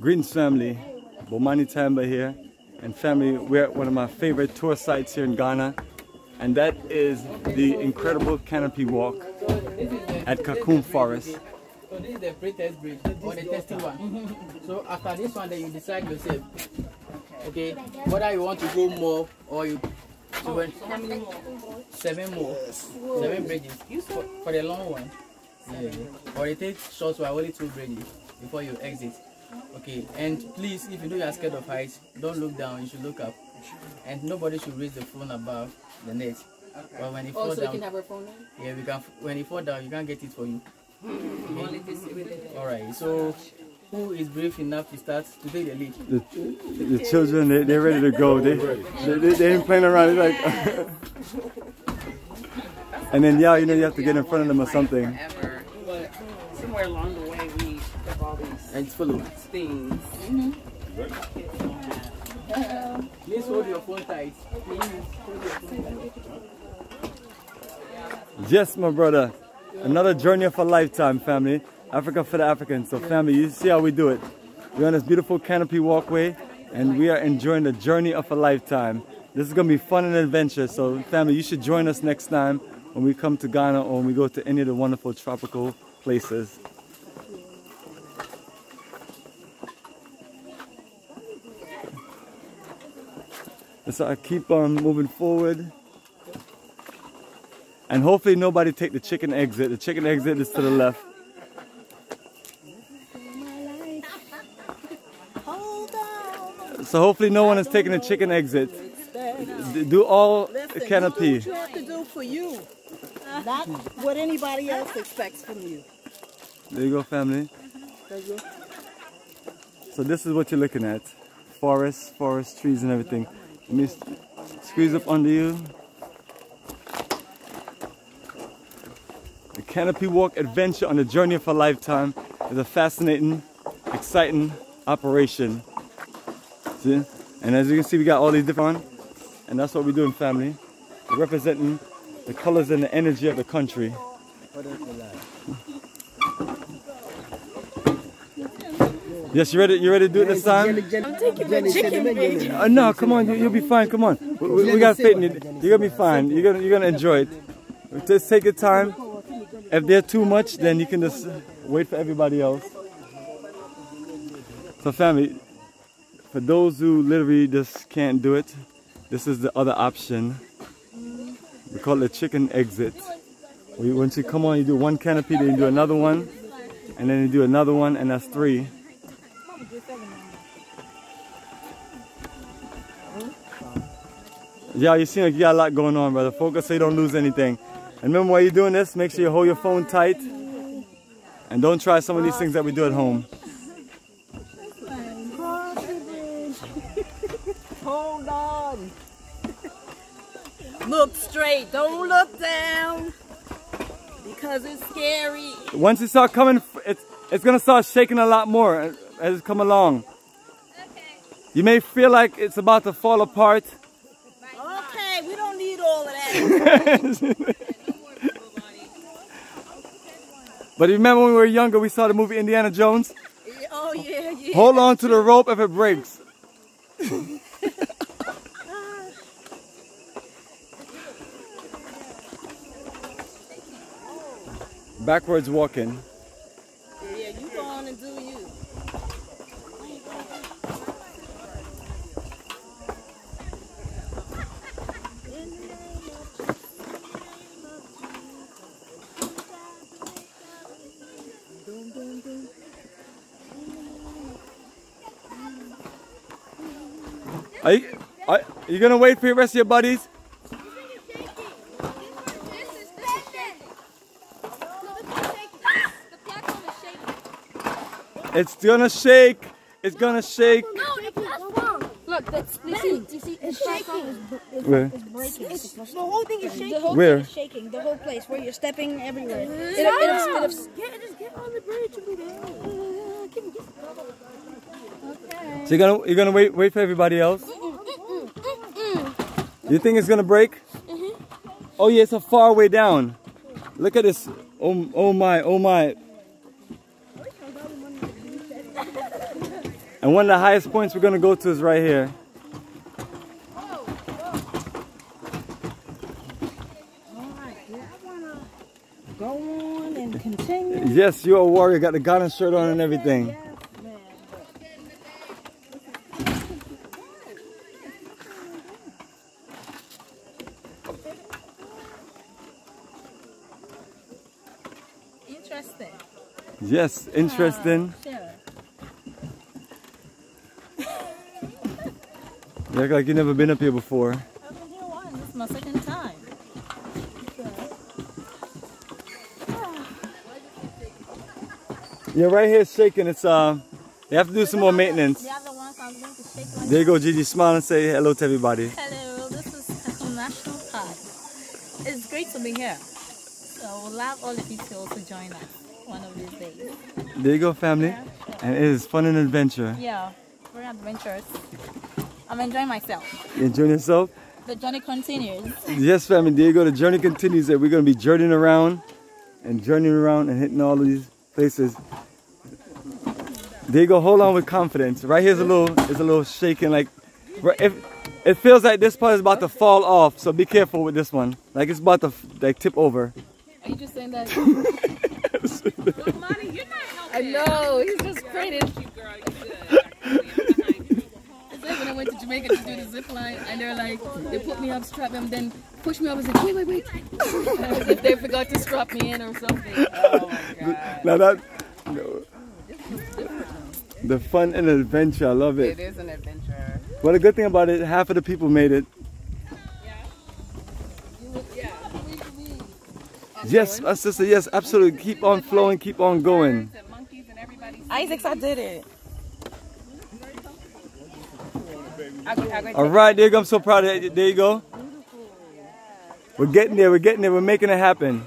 Greetings, family. Bomani Tyehimba here. And family, we're at one of my favorite tour sites here in Ghana. And that is the incredible Canopy Walk at Kakum Forest. So this is the pre-test bridge, or the testing one. So after this one, then you decide yourself, okay, whether you want to go more or you... So when, how many more? Seven more. Yes. Seven bridges. For the long one. Yeah. Or it takes short while only 2 bridges before you exit. Okay, and please, if you know you are scared of heights, don't look down, you should look up. And nobody should raise the phone above the net. Okay. But when it falls down, you can have a phone now? Yeah, we can, when it falls down, you can't get it for you. Alright, so who is brave enough to start to take the lead? The children, they're ready to go. They ain't playing around. Like, and then, yeah, you know, you have to get in front of them or something. But somewhere along the way, we have all these things. Please hold your phone tight. Yes, my brother. Another journey of a lifetime, family. Africa for the Africans. So family, you see how we do it. We're on this beautiful canopy walkway and we are enjoying the journey of a lifetime. This is going to be fun and adventure. So family, you should join us next time when we come to Ghana or when we go to any of the wonderful tropical places. So I keep on moving forward. And hopefully nobody take the chicken exit. The chicken exit is to the left. So hopefully no one is taking the chicken exit. Do all canopy. Listen, do what you have to do for you. Not what anybody else expects from you. There you go, family. So this is what you're looking at. Forests, forest, trees and everything. Let me squeeze up under you. Canopy Walk adventure on the journey of a lifetime is a fascinating, exciting operation. See? And as you can see, we got all these different ones. And that's what we're doing, family. We're representing the colors and the energy of the country. Yes, you ready? You ready to do it this time? I'm taking the chicken, baby. No, come on, you'll be fine. Come on, we got faith in you. You're gonna be fine. You're gonna enjoy it. Just take your time. If they're too much, then you can just wait for everybody else. So family, for those who literally just can't do it, this is the other option. We call it a chicken exit. Once you come on, you do one canopy, then you do another one, and then you do another one, and that's 3. Yeah, you seem like you got a lot going on, brother. Focus so you don't lose anything. And remember, while you're doing this, make sure you hold your phone tight and don't try some of these things that we do at home. Hold on. Look straight. Don't look down because it's scary. Once you start coming, it's going to start shaking a lot more as it comes along. Okay. You may feel like it's about to fall apart. Okay, we don't need all of that. But remember when we were younger, we saw the movie Indiana Jones? Oh, yeah, yeah. Hold on to the rope if it breaks. Backwards walking. Yeah, you go on and do you. Are you gonna wait for the rest of your buddies? It's gonna shake. It's gonna shake. No, it's wrong. Look, that's you see, it's shaking. Where? The whole thing is shaking. The whole thing is shaking. The whole place where you're stepping everywhere. Just get on the bridge and be there. Okay. So you're gonna wait for everybody else? You think it's gonna break? Oh yeah, it's a far way down. Look at this. Oh my, oh my. And one of the highest points we're going to go to is right here. Yes, you're a warrior. Got the Ghana shirt on and everything. Interesting. Yes, interesting. Sure. You act like you've never been up here before. I've been here once. This is my second time. Yeah, right here it's shaking. It's they have to do some more maintenance. The other ones I'm going to shake one. There you go, Gigi. Smile and say hello to everybody. Hello, this is Kakum National Park. It's great to be here. So I would love all of you to also join us one of these days. There you go, family. Yeah, sure. And it is fun and adventure. Yeah, we're adventurous. I'm enjoying myself. You're enjoying yourself? The journey continues. Yes, family. There you go. The journey continues. We're going to be journeying around and hitting all of these places. There you go, hold on with confidence. Right here's a little shaking, like it feels like this part is about to fall off, so be careful with this one. Like it's about to tip over. Are you just saying that? Bomani, you're not helping. I know, he's just created. It's like when I went to Jamaica to do the zip line and they're like, they put me up, strap them, then push me up and say, wait. As if they forgot to strap me in or something. Oh my god. Now that the fun and adventure, I love it. It is an adventure. Well, a good thing about it, half of the people made it. Yeah. Yes, my sister, yes, absolutely. Keep on flowing, keep on going. Isaacs, I did it. All right, there you go. I'm so proud of it. There you go. We're getting there, we're getting there. We're making it happen.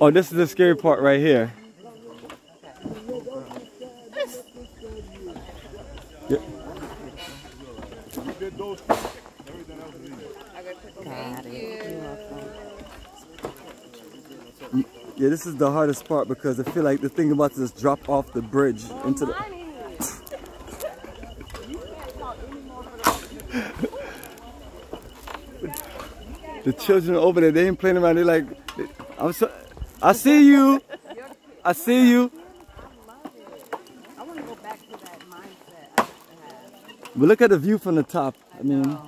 Oh, this is the scary part right here. Yeah. Yeah, this is the hardest part because I feel like the thing about to just drop off the bridge into the... The children are over there, they ain't playing around, they're like... I'm so, I see you. I see you. I want to go back to that mindset I have. But look at the view from the top. I mean, like,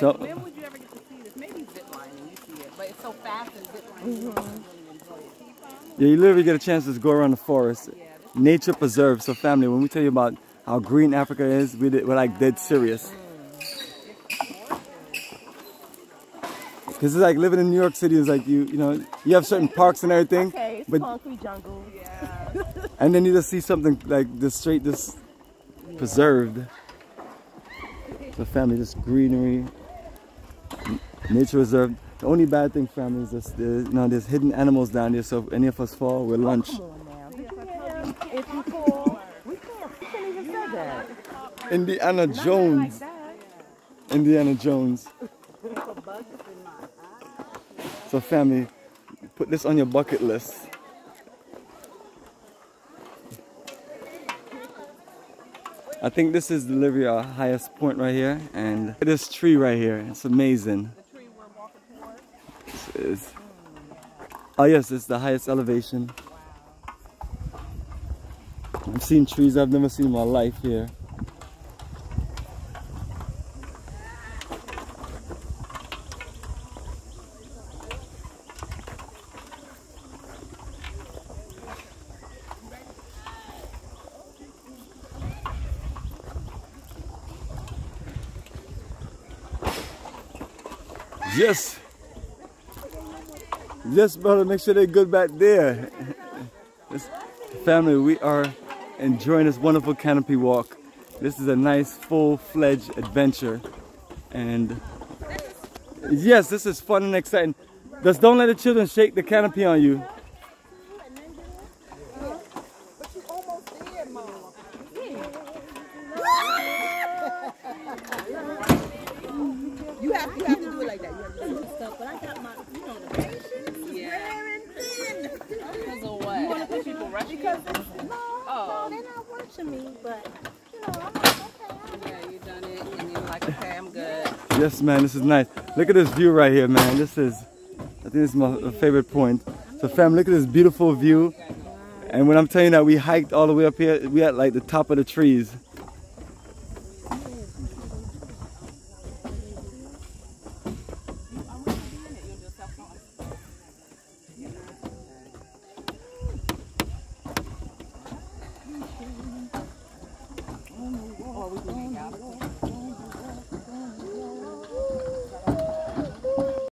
so when would you ever get to see this? Maybe zip line and you see it, but it's so fast and zip line. You don't really enjoy it. Yeah, you literally get a chance to go around the forest. Yeah, nature preserve. So, family, when we tell you about how green Africa is, we're like dead serious. Because it's like living in New York City is like you have certain parks and everything. Okay, it's concrete jungle. Yeah. And then you just see something like this straight, this preserved. The family, just greenery, nature reserve. The only bad thing, family, is this, there's hidden animals down there. So if any of us fall, we're lunch. Come on now. If you fall, we can't even say that. Indiana Jones. Indiana Jones. So family, put this on your bucket list. I think this is literally our highest point right here, and this tree right here, it's amazing. The tree we're walking towards? Oh yes, it's the highest elevation. I've seen trees I've never seen in my life here. Yes. Yes, brother, make sure they're good back there. Family, we are enjoying this wonderful canopy walk. This is a nice full-fledged adventure. And yes, this is fun and exciting. Just don't let the children shake the canopy on you. But you almost did, Mom. to me, but you know, I'm like, okay. Yeah, you done it, and you're like, okay, I'm good. Yes, man, this is nice. Look at this view right here, man. This is, I think this is my favorite point. So, fam, look at this beautiful view. And when I'm telling you that we hiked all the way up here, we at like the top of the trees.